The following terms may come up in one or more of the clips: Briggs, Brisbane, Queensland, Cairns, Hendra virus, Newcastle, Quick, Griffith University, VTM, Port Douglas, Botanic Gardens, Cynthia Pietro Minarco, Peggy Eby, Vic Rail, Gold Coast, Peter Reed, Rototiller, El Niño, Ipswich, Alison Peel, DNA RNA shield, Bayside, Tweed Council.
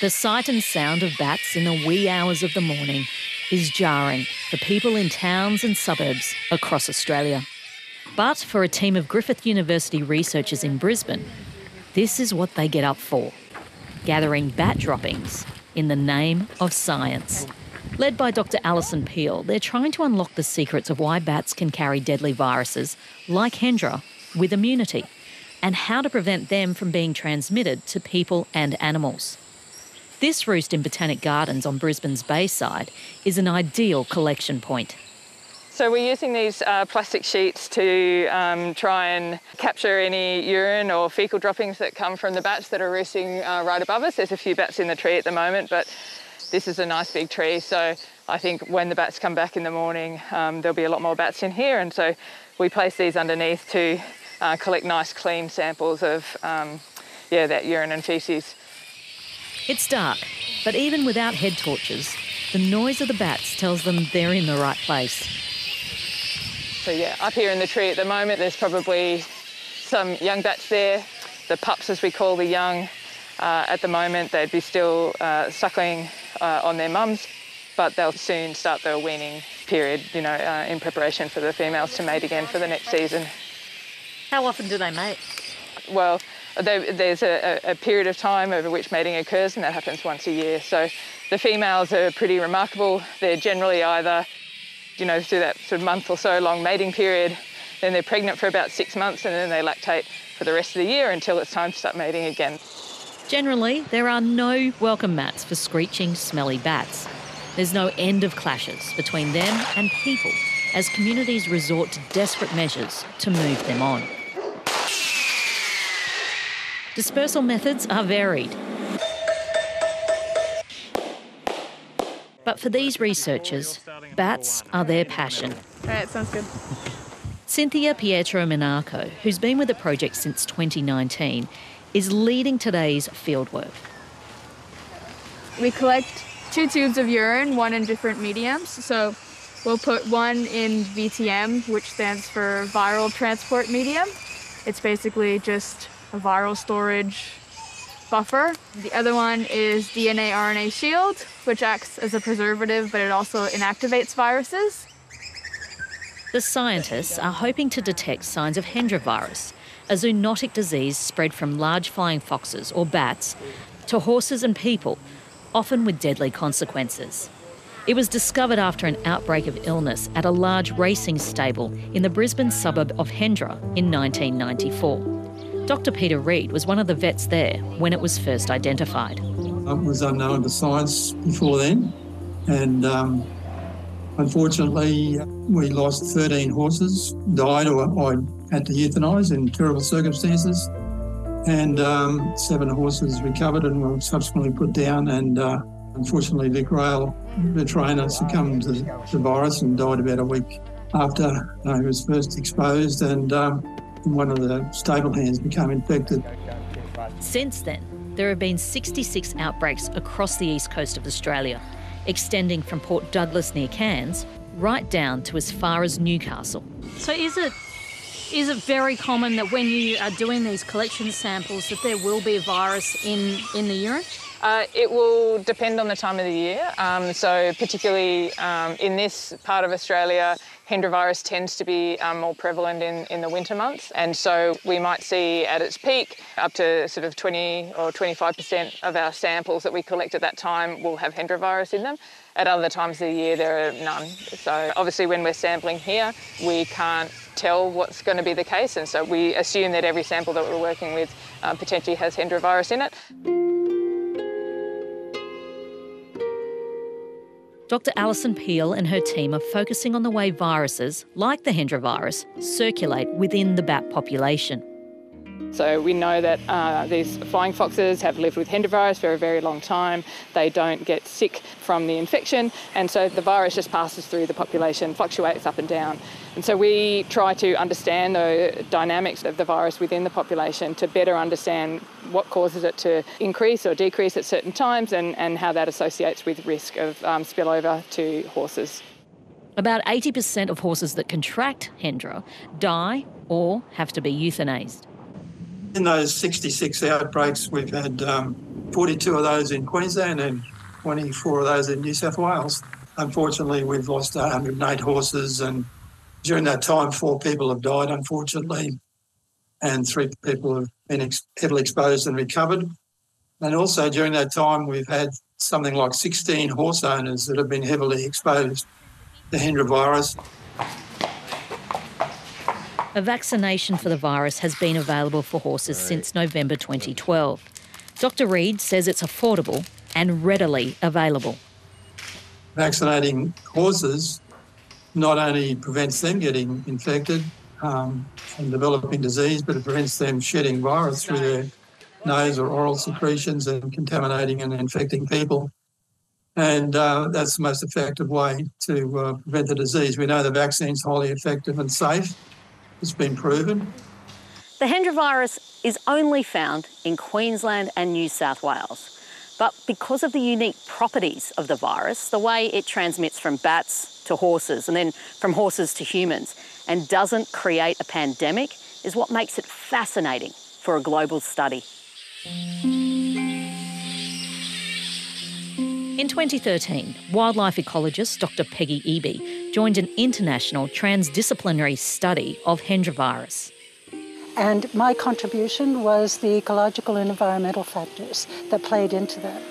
The sight and sound of bats in the wee hours of the morning is jarring for people in towns and suburbs across Australia. But for a team of Griffith University researchers in Brisbane, this is what they get up for, gathering bat droppings in the name of science. Led by Dr. Alison Peel, they're trying to unlock the secrets of why bats can carry deadly viruses, like Hendra, with immunity, and how to prevent them from being transmitted to people and animals. This roost in Botanic Gardens on Brisbane's Bayside is an ideal collection point. So we're using these plastic sheets to try and capture any urine or faecal droppings that come from the bats that are roosting right above us. There's a few bats in the tree at the moment, but this is a nice big tree, so I think when the bats come back in the morning, there'll be a lot more bats in here, and so we place these underneath to collect nice clean samples of that urine and faeces. It's dark, but even without head torches, the noise of the bats tells them they're in the right place. So yeah, up here in the tree at the moment, there's probably some young bats there. The pups, as we call the young, at the moment they'd be still suckling on their mums, but they'll soon start their weaning period, in preparation for the females to mate again for the next season. How often do they mate? Well, there's a period of time over which mating occurs, and that happens once a year. So the females are pretty remarkable. They're generally either through that sort of month or so long mating period, then they're pregnant for about 6 months, and then they lactate for the rest of the year until it's time to start mating again. Generally, there are no welcome mats for screeching, smelly bats. There's no end of clashes between them and people as communities resort to desperate measures to move them on. Dispersal methods are varied. But for these researchers, bats are their passion. All right, sounds good. Cynthia Pietro Minarco, who's been with the project since 2019, is leading today's fieldwork. We collect 2 tubes of urine, one in different mediums. So we'll put one in VTM, which stands for viral transport medium. It's basically just a viral storage buffer. The other one is DNA RNA shield, which acts as a preservative, but it also inactivates viruses. The scientists are hoping to detect signs of Hendra virus, a zoonotic disease spread from large flying foxes or bats to horses and people, often with deadly consequences. It was discovered after an outbreak of illness at a large racing stable in the Brisbane suburb of Hendra in 1994. Dr. Peter Reed was one of the vets there when it was first identified. It was unknown to science before then, and unfortunately, we lost 13 horses, died or had to euthanise in terrible circumstances, and 7 horses recovered and were subsequently put down, and unfortunately Vic Rail, the trainer, succumbed to the virus and died about a week after he was first exposed, and one of the stable hands became infected. Since then, there have been 66 outbreaks across the east coast of Australia, extending from Port Douglas near Cairns right down to as far as Newcastle. So is it very common that when you are doing these collection samples that there will be a virus in the urine? It will depend on the time of the year. So particularly in this part of Australia, Hendra virus tends to be more prevalent in the winter months, and so we might see at its peak up to sort of 20 or 25% of our samples that we collect at that time will have Hendra virus in them. At other times of the year there are none. So obviously when we're sampling here we can't tell what's going to be the case, and so we assume that every sample that we're working with potentially has Hendra virus in it. Dr. Alison Peel and her team are focusing on the way viruses, like the Hendra virus, circulate within the bat population. So we know that these flying foxes have lived with Hendra virus for a very long time. They don't get sick from the infection, and so the virus just passes through the population, fluctuates up and down. And so we try to understand the dynamics of the virus within the population to better understand what causes it to increase or decrease at certain times, and how that associates with risk of spillover to horses. About 80% of horses that contract Hendra die or have to be euthanased. In those 66 outbreaks, we've had 42 of those in Queensland and 24 of those in New South Wales. Unfortunately, we've lost 108 horses, and during that time, 4 people have died, unfortunately, and 3 people have been heavily exposed and recovered. And also during that time, we've had something like 16 horse owners that have been heavily exposed to Hendra virus. A vaccination for the virus has been available for horses since November 2012. Dr. Reed says it's affordable and readily available. Vaccinating horses not only prevents them getting infected and developing disease, but it prevents them shedding virus through their nose or oral secretions and contaminating and infecting people. And that's the most effective way to prevent the disease. We know the vaccine's highly effective and safe. It's been proven. The Hendra virus is only found in Queensland and New South Wales. But because of the unique properties of the virus, the way it transmits from bats to horses and then from horses to humans and doesn't create a pandemic is what makes it fascinating for a global study. In 2013, wildlife ecologist Dr. Peggy Eby joined an international transdisciplinary study of Hendra virus. And my contribution was the ecological and environmental factors that played into that.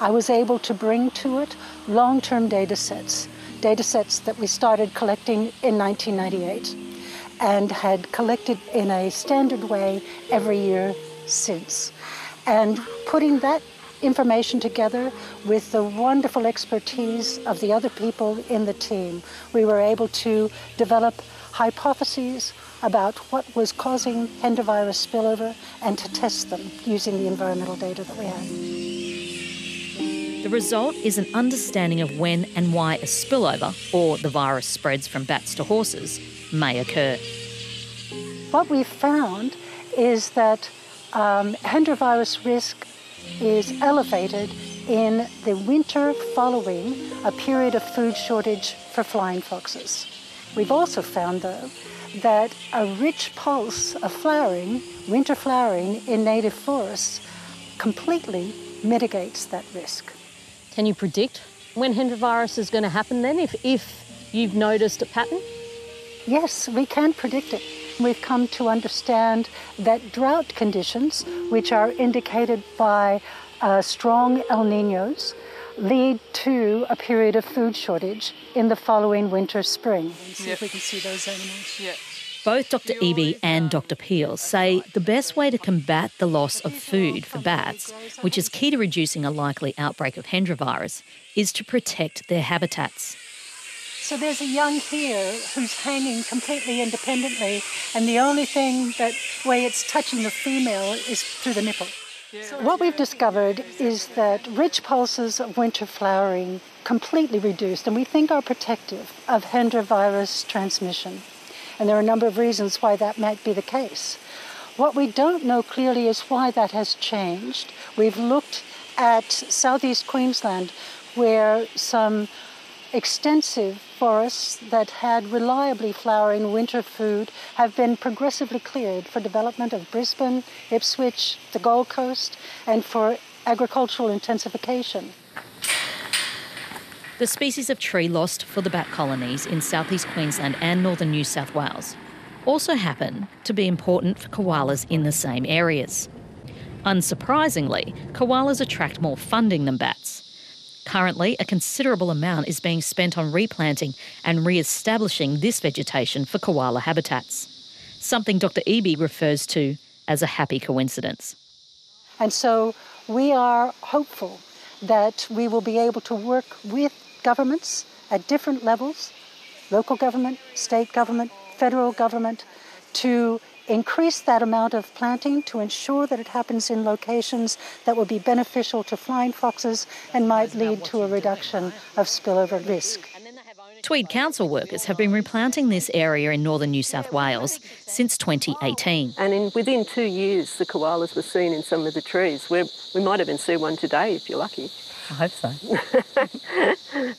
I was able to bring to it long-term data sets that we started collecting in 1998 and had collected in a standard way every year since. And putting that information together with the wonderful expertise of the other people in the team, we were able to develop hypotheses about what was causing Hendra virus spillover and to test them using the environmental data that we had. The result is an understanding of when and why a spillover, or the virus spreads from bats to horses, may occur. What we found is that Hendra virus risk is elevated in the winter following a period of food shortage for flying foxes. We've also found, though, that a rich pulse of flowering, winter flowering in native forests completely mitigates that risk. Can you predict when Hendra virus is going to happen then, if you've noticed a pattern? Yes, we can predict it. We've come to understand that drought conditions, which are indicated by strong El Niños, lead to a period of food shortage in the following winter, spring. See if we can see those animals. Yep. Both Dr. Eby and Dr. Peel say the best way to combat the loss of food for bats, which is key to reducing a likely outbreak of Hendra virus, is to protect their habitats. So there's a young here who's hanging completely independently, and the only thing that way it's touching the female is through the nipple. What we've discovered is that rich pulses of winter flowering completely reduced, and we think are protective of Hendra virus transmission. And there are a number of reasons why that might be the case. What we don't know clearly is why that has changed. We've looked at southeast Queensland, where some extensive forests that had reliably flowering winter food have been progressively cleared for development of Brisbane, Ipswich, the Gold Coast, and for agricultural intensification. The species of tree lost for the bat colonies in southeast Queensland and northern New South Wales also happen to be important for koalas in the same areas. Unsurprisingly, koalas attract more funding than bats. Currently, a considerable amount is being spent on replanting and re-establishing this vegetation for koala habitats, something Dr. Eby refers to as a happy coincidence. And so we are hopeful that we will be able to work with governments at different levels, local government, state government, federal government, to increase that amount of planting to ensure that it happens in locations that will be beneficial to flying foxes and might lead to a reduction of spillover risk. Tweed Council workers have been replanting this area in northern New South Wales since 2018. And within 2 years, the koalas were seen in some of the trees. We might even see one today, if you're lucky. I hope so.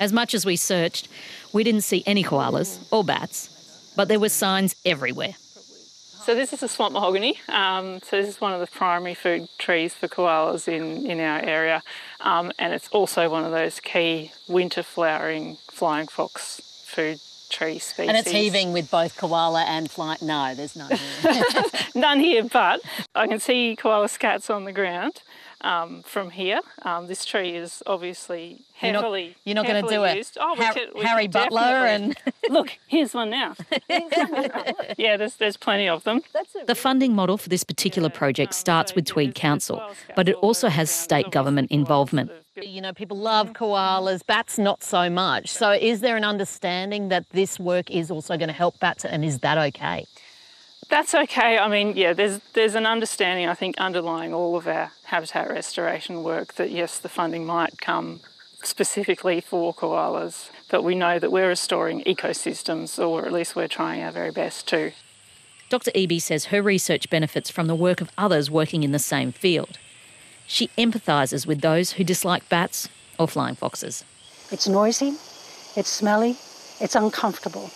As much as we searched, we didn't see any koalas or bats, but there were signs everywhere. So this is a swamp mahogany. So this is one of the primary food trees for koalas in our area. And it's also one of those key winter flowering flying fox food tree species. And it's heaving with both koala and fly. No, there's none here. None here, but I can see koala scats on the ground. From here, this tree is obviously heavily used. You're not going to do it. Oh, Harry Butler and... Look, here's one now. Yeah, there's plenty of them. The funding model for this particular project starts with Tweed Council, but it also has state government involvement. You know, people love koalas, bats not so much. So is there an understanding that this work is also going to help bats, and is that okay? That's okay. I mean, yeah, there's an understanding, I think, underlying all of our habitat restoration work that, yes, the funding might come specifically for koalas, but we know that we're restoring ecosystems, or at least we're trying our very best to. Dr. Eby says her research benefits from the work of others working in the same field. She empathises with those who dislike bats or flying foxes. It's noisy, it's smelly, it's uncomfortable.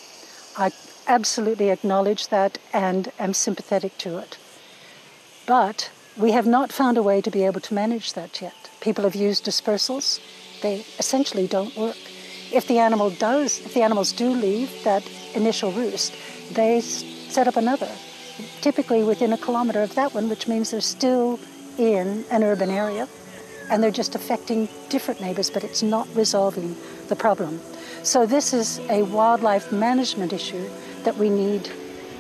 I absolutely acknowledge that and am sympathetic to it. But we have not found a way to be able to manage that yet. People have used dispersals. They essentially don't work. If the animals do leave that initial roost, they set up another, typically within a kilometre of that one, which means they're still in an urban area and they're just affecting different neighbours, but it's not resolving the problem. So this is a wildlife management issue that we need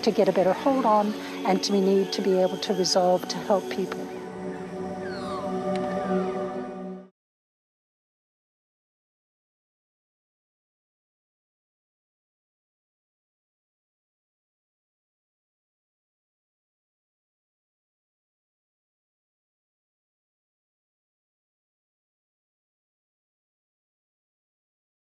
to get a better hold on and we need to be able to resolve to help people.